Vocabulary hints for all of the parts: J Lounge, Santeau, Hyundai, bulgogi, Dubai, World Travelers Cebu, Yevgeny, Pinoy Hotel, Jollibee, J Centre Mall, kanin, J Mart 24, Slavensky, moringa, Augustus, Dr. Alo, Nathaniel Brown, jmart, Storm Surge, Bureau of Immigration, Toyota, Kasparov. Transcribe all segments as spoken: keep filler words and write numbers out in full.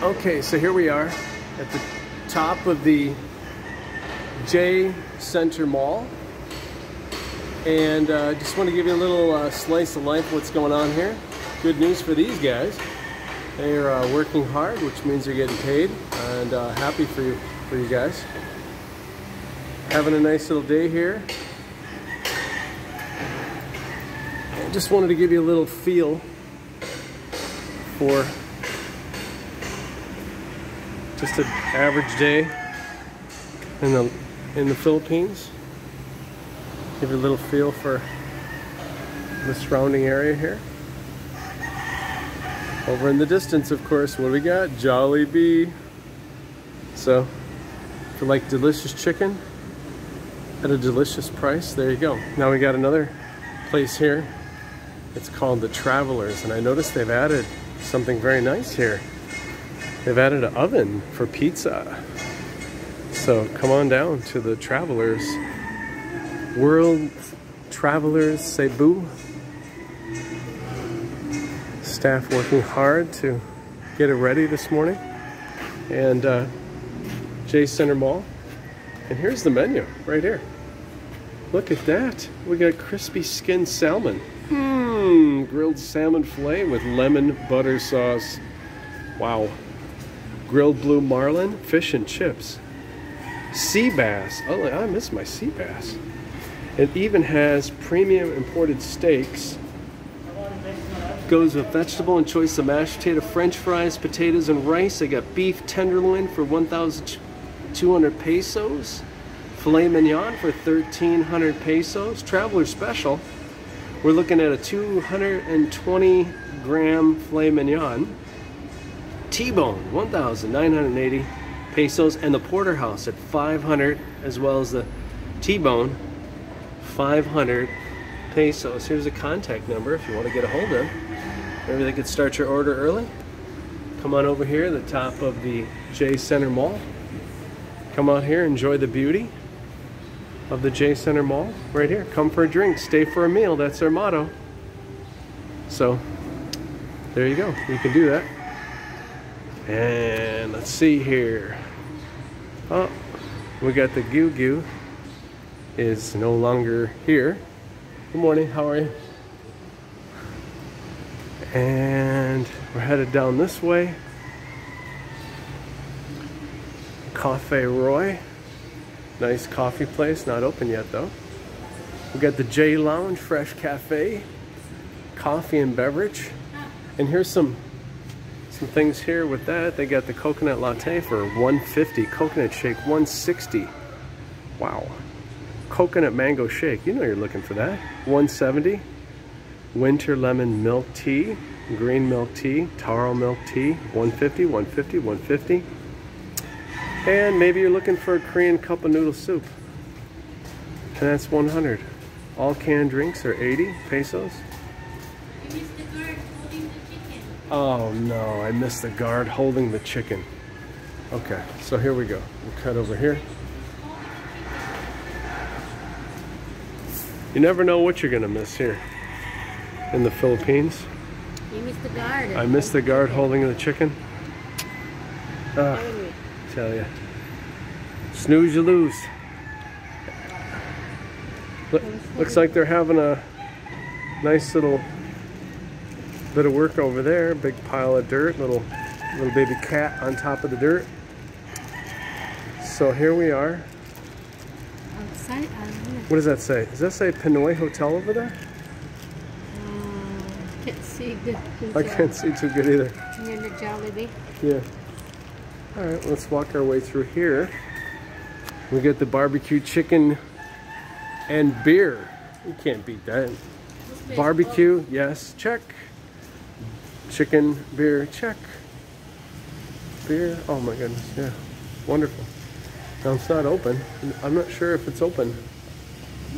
Okay, so here we are at the top of the J Centre Mall, and I uh, just want to give you a little uh, slice of life what's going on here. Good news for these guys. They are uh, working hard, which means they're getting paid, and uh, happy for you, for you guys. Having a nice little day here. I just wanted to give you a little feel for just an average day in the in the Philippines. Give you a little feel for the surrounding area here. Over in the distance, of course, what do we got? Jollibee. So, if you like delicious chicken at a delicious price, there you go. Now we got another place here. It's called the Travelers, and I noticed they've added something very nice here. They've added an oven for pizza. So come on down to the Travelers, World Travelers Cebu. Staff working hard to get it ready this morning. And uh, J Centre Mall. And here's the menu right here. Look at that. We got crispy skin salmon. Hmm, grilled salmon fillet with lemon butter sauce. Wow. Grilled blue marlin, fish and chips, sea bass. Oh, I miss my sea bass. It even has premium imported steaks. Goes with vegetable and choice of mashed potato, French fries, potatoes, and rice. I got beef tenderloin for one thousand two hundred pesos, filet mignon for thirteen hundred pesos. Traveler special. We're looking at a two hundred twenty gram filet mignon. T-bone, one thousand nine hundred eighty pesos, and the porterhouse at five hundred, as well as the T-bone, five hundred pesos. Here's a contact number if you want to get a hold of. Maybe they could start your order early. Come on over here, the top of the J Centre Mall. Come out here, enjoy the beauty of the J Centre Mall right here. Come for a drink, stay for a meal. That's our motto. So there you go. You can do that. And let's see here. Oh, we got the Goo Goo is no longer here. Good morning, how are you? And we're headed down this way. Cafe Roy. Nice coffee place, not open yet though. We got the J Lounge, Fresh Cafe, coffee and beverage. And here's some Some things here with that. They got the coconut latte for one fifty, coconut shake one sixty. Wow. Coconut mango shake, you know you're looking for that, one seventy. Winter lemon milk tea, green milk tea, taro milk tea, one fifty, one fifty, one fifty. And maybe you're looking for a Korean cup of noodle soup, and that's one hundred. All canned drinks are eighty pesos. Oh no, I missed the guard holding the chicken. Okay, so here we go. We'll cut over here. You never know what you're gonna miss here in the Philippines. You missed the guard. I missed the guard holding the chicken. Ah, tell ya. Snooze, you lose. Look, looks like they're having a nice little bit of work over there. Big pile of dirt, little little baby cat on top of the dirt. So here we are. Outside, what does that say? Does that say Pinoy Hotel over there? Um, can't see good. I can't see too good either. Near the Jollibee. Yeah. All right, let's walk our way through here. We get the barbecue chicken and beer. You can't beat that. Barbecue, yes, check. Chicken, beer, check. Beer, oh my goodness, yeah, wonderful. Now it's not open. I'm not sure if it's open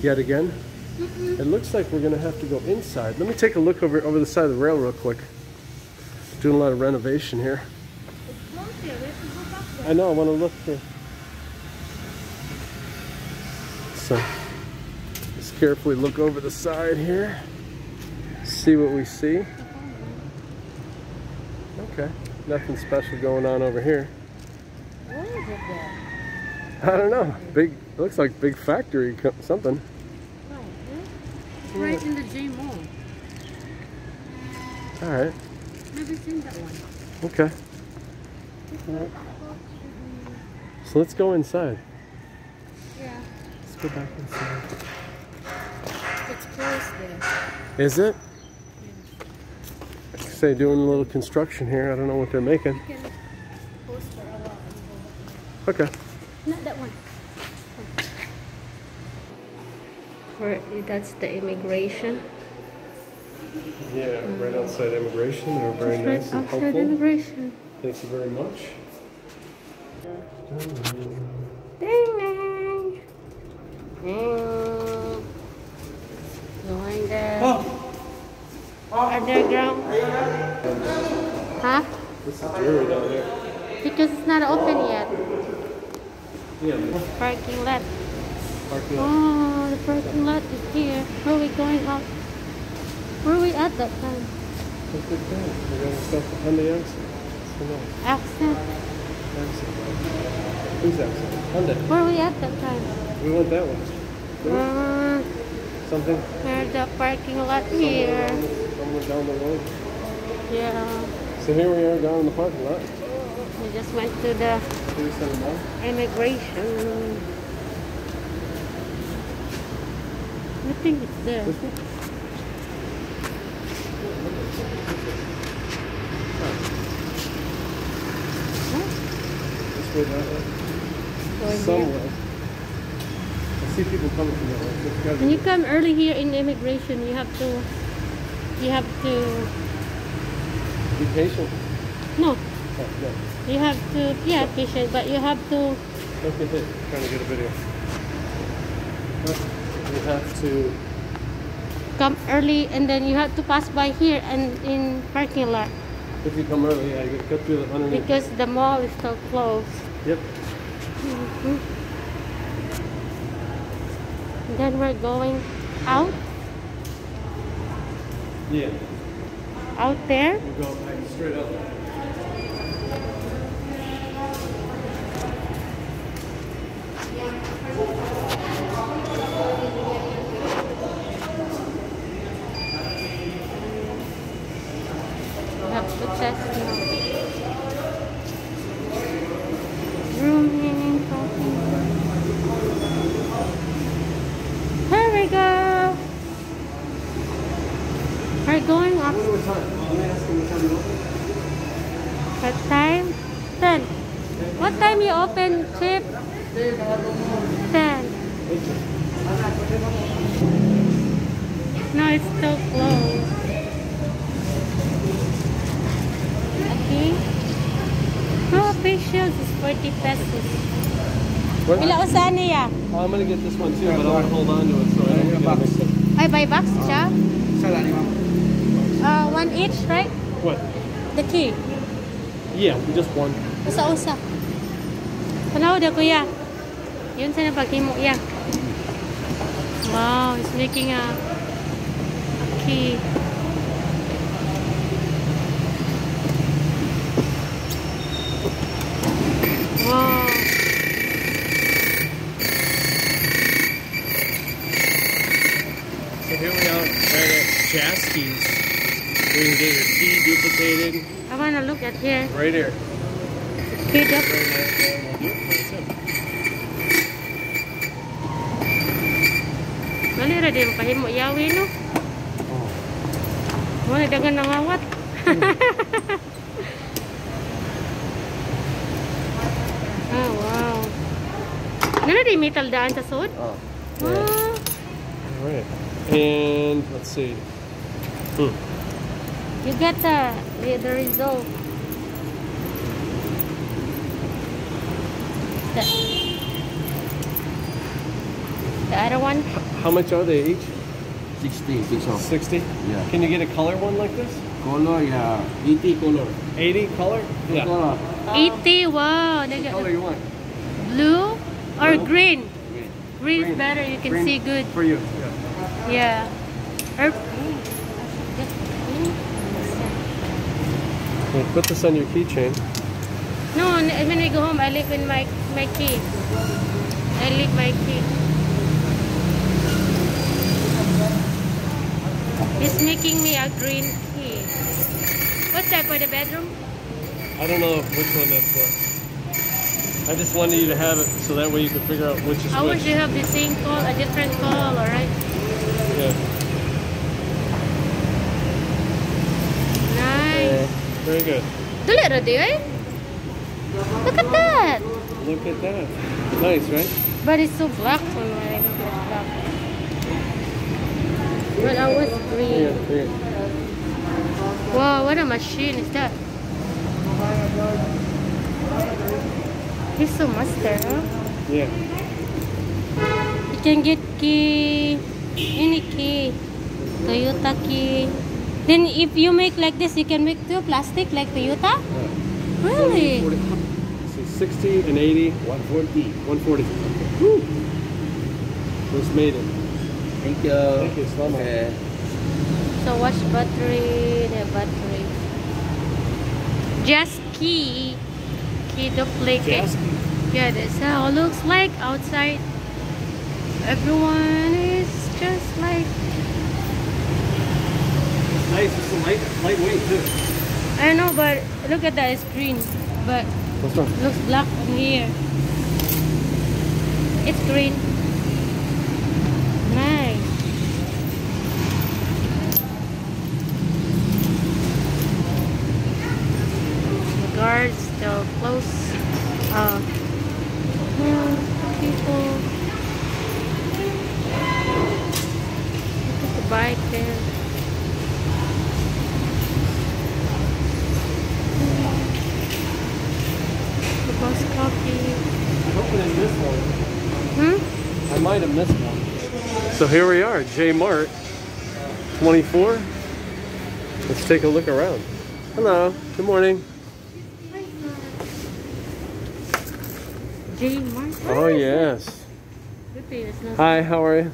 yet again. Mm-mm. It looks like we're gonna have to go inside. Let me take a look over over the side of the rail real quick. Doing a lot of renovation here. It's close here. We have to go back there. I know, I wanna look here. So, just carefully look over the side here. See what we see. Okay. nothing special going on over here. What is it there? I don't know. Big, it looks like big factory something. Oh, it's right in the J Mall. All right. Never seen that one. Okay. All right. So let's go inside. Yeah. Let's go back inside. It's closed there. Is it? Yeah. Like I say, doing a little construction here. I don't know what they're making. You can post for a while and go back. Okay. Not that one. Where, that's the immigration. Yeah, right outside immigration. They're very right nice and helpful. Immigration. Thank you very much. Ding ding. Ding. Going there. Oh. Oh. Underground. Huh? This is jewelry down there. Because it's not open yet. Yeah. Parking lot. Parking lot. Oh, the parking lot is here. Where are we going out? Where are we at that time? That's good time. We're going to stop the Hyundai Accent. Accent? Accent. Who's Accent? Hyundai. Where are we at that time? We want that one. Uh, Something? There's the parking lot somewhere here. Down the, somewhere down the road. Yeah. So here we are down in the parking lot. We just went to the immigration. I think it's there. Huh? Somewhere. I see people coming from there. When you come early here in immigration, you have to. You have to. Be patient. No. Oh, no. You have to, yeah, patient, but you have to. Look at this, I'm trying to get a video. You have to come early, and then you have to pass by here and in parking lot. If you come early, yeah, you cut through the underneath. Because the mall is still closed. Yep. Mm-hmm. And then we're going out. Yeah. Out there. We're going like, straight out there. What time? ten. What time you open, Chip? ten. No, it's still closed. Okay. No officials is forty pesos. Oh, I'm going to get this one too, but I want to hold on to it. So I don't get box. I buy box, cha? Uh, one each, right? What? The key. Yeah, we just one. Usa usa. Panaw da kuya. Yun sana pagimo ya. Wow, it's making a, a key. Wow. So here we are right at Jaski's. You can get your key duplicated. I want to look at here. Right here. Key duplicated. Mali ra din pahimo yawi no. Mo na dagan nangawat. Oh wow. Nana di metal daan sa sud? Oh. All right. And let's see. Hmm. You get the, the, the result. The, the other one. How much are they each? sixty. sixty? Yeah. Can you get a color one like this? Color, yeah. eighty color. eighty color? Yeah. Color. Uh, eighty, wow. What color you want? Blue or blue? Green? Green. Green is better, you can green see good. For you, yeah. Yeah. Or, And put this on your keychain. No, when I go home, I leave in my my key. I leave my key. It's making me a green key. What's that for the bedroom? I don't know which one that's for. I just wanted you to have it so that way you can figure out which is I which. I wish you have the same call, a different call, alright? Yeah. Very good. Look at that. Look at that. Nice, right? But it's so black for me. I don't get black. But I was green. Yeah, green. Wow, what a machine is that? He's so master, huh? Yeah. You can get key, any key, Toyota key. Then if you make like this, you can make two plastic like Toyota? Yeah. Really? So sixty and eighty. one forty. one forty. Woo! Just made it. Thank you. Thank you so much. Okay. So watch battery, the battery. Just key. Key duplicate. Yeah, that's how it looks like outside. Everyone is just like... Nice, it's a light, lightweight too. I know, but look at that, it's green. But it looks black in here. It's green. Nice. The guards still close. Uh, yeah, people. Look at the bike there. Coffee. I'm hoping I missed one. Hmm? I might have missed one. So here we are, J Mart twenty-four. Let's take a look around. Hello. Good morning. J Mart. Oh yes. Hi. How are you?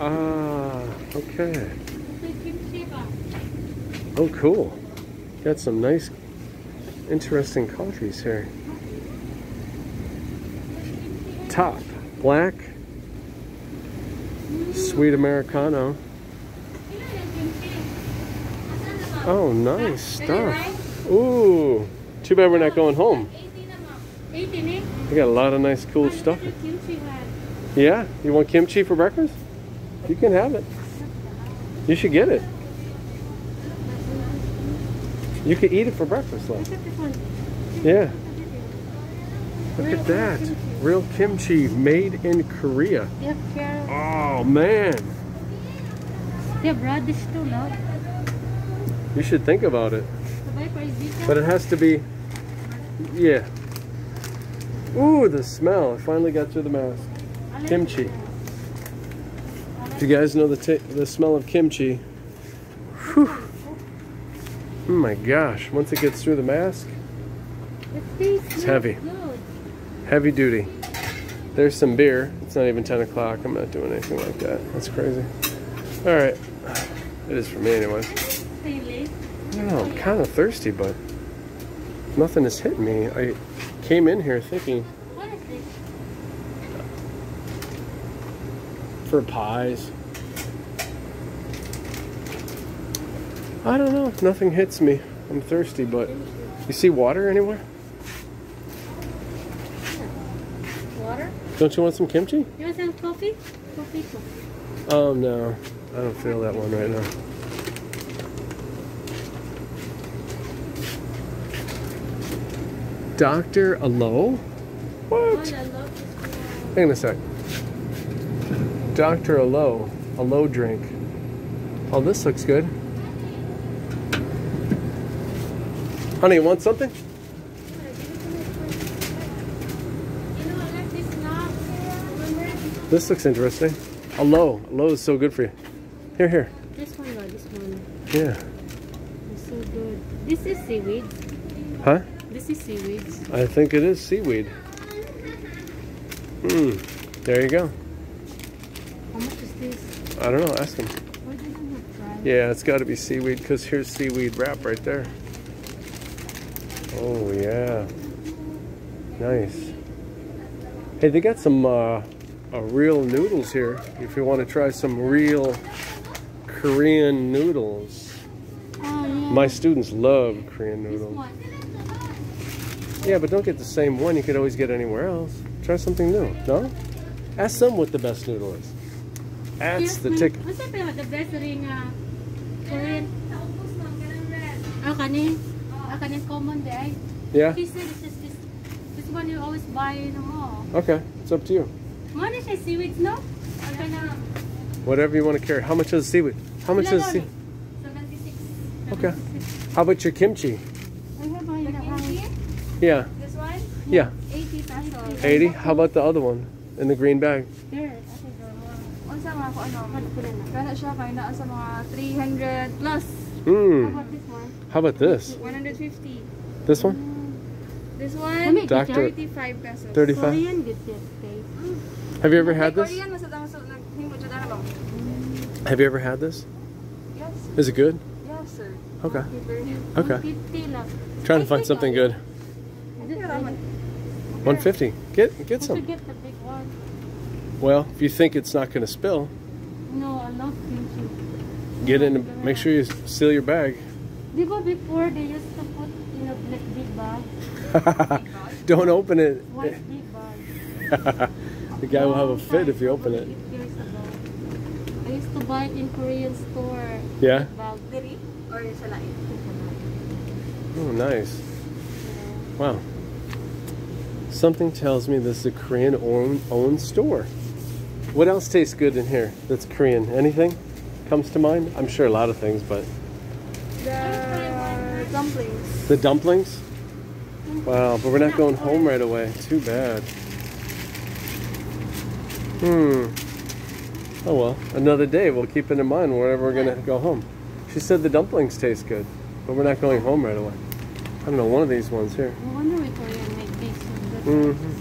Ah. Okay. Oh, cool. Got some nice. Interesting coffees here. Top black, sweet Americano. Oh, nice stuff. Ooh, too bad we're not going home. We got a lot of nice, cool stuff. Yeah, you want kimchi for breakfast? You can have it. You should get it. You could eat it for breakfast, though. Look at this one. Yeah. Look at that. Real kimchi made in Korea. Oh, man. They brought this too, no? You should think about it. But it has to be... Yeah. Ooh, the smell. I finally got through the mask. Kimchi. Do you guys know the, t the smell of kimchi? Whew. Oh my gosh, once it gets through the mask, it's heavy. Heavy duty. There's some beer. It's not even ten o'clock. I'm not doing anything like that. That's crazy. Alright. It is for me anyways. I don't know, I'm kind of thirsty, but nothing has hit me. I came in here thinking for pies. I don't know, nothing hits me. I'm thirsty, but you see water anywhere? Water? Don't you want some kimchi? You want some coffee? Coffee, coffee. Oh no, I don't feel that one right now. Doctor Alo? What? Hang on a sec. Doctor Alo, Alo drink. Oh, this looks good. Honey, you want something? This looks interesting. Alo. Alo is so good for you. Here, here. This one, or this one. Yeah. It's so good. This is seaweed. Huh? This is seaweed. I think it is seaweed. Hmm. There you go. How much is this? I don't know. Ask him. Why doesn't it dry? Yeah, it's got to be seaweed, because here's seaweed wrap right there. Oh, yeah. Nice. Hey, they got some uh, uh, real noodles here, if you want to try some real Korean noodles. Oh, yeah. My students love Korean noodles. Yeah, but don't get the same one. You could always get anywhere else. Try something new, no? Ask them what the best noodle is. That's the ticket. What's the best ring, uh, Korean? Oh, kanin. Oh, kanin common there. Yeah? This one you always buy in the mall. Okay, it's up to you. What is the seaweed, no? Whatever you want to carry. How much is the seaweed? How much is the seaweed? seventy-six. Okay. How about your kimchi? Yeah. This one? Yeah. eighty pesos. eighty? How about the other one? In the green bag? There. three hundred plus. Mm. How about this one? How about this? one hundred fifty. This one? Mm. This one? Doctor thirty-five pesos. thirty-five? Have you ever had this? Have you ever had this? Yes. Is it good? Yes, sir. Okay. Okay. Trying to find something good. one fifty. Get get some. Get the big one. Well, if you think it's not going to spill. No, I love kimchi. Get in. And make sure you seal your bag. Before they used to put in a big bag. Don't open it. What big bag? The guy will have a fit if you open it. I used to buy it in Korean store. Yeah. Or oh, nice. Wow. Something tells me this is a Korean-owned store. What else tastes good in here that's Korean? Anything comes to mind? I'm sure a lot of things, but... The dumplings. The dumplings? Wow, but we're not going home right away. Too bad. Hmm. Oh, well. Another day. We'll keep it in mind wherever we're going to go home. She said the dumplings taste good, but we're not going home right away. I don't know, one of these ones here. I wonder if Korean make these. Mm-hmm.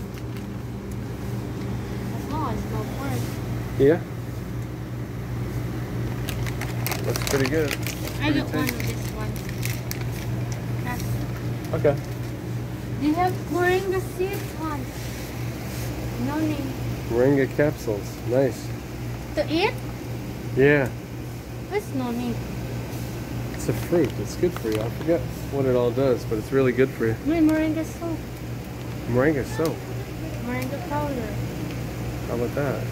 As long as go for it. Yeah. Looks pretty good. Pretty I don't want this one. That's it. Okay. They have moringa seeds on. No name. Moringa capsules. Nice. To eat? Yeah. It's no need. It's a fruit. It's good for you. I forget what it all does, but it's really good for you. My moringa soap. Moringa soap? Moringa powder. How about that?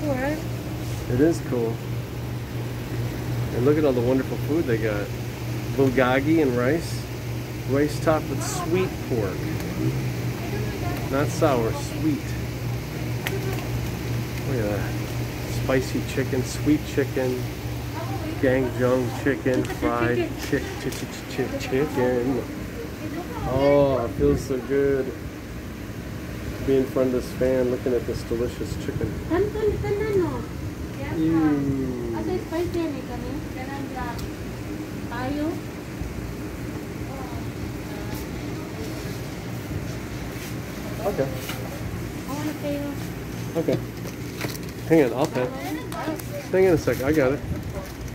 Cool, right? It is cool. And look at all the wonderful food they got. Bulgogi and rice. Rice topped with sweet pork. Not sour, sweet. Look at that. Spicy chicken, sweet chicken. Gangjang chicken, fried chick, chick, chick, chick, chicken. Oh, it feels so good to be in front of this fan looking at this delicious chicken. Mm. Okay. I want to pay. Okay. Hang on, I'll pay. Hang on a second, I got it.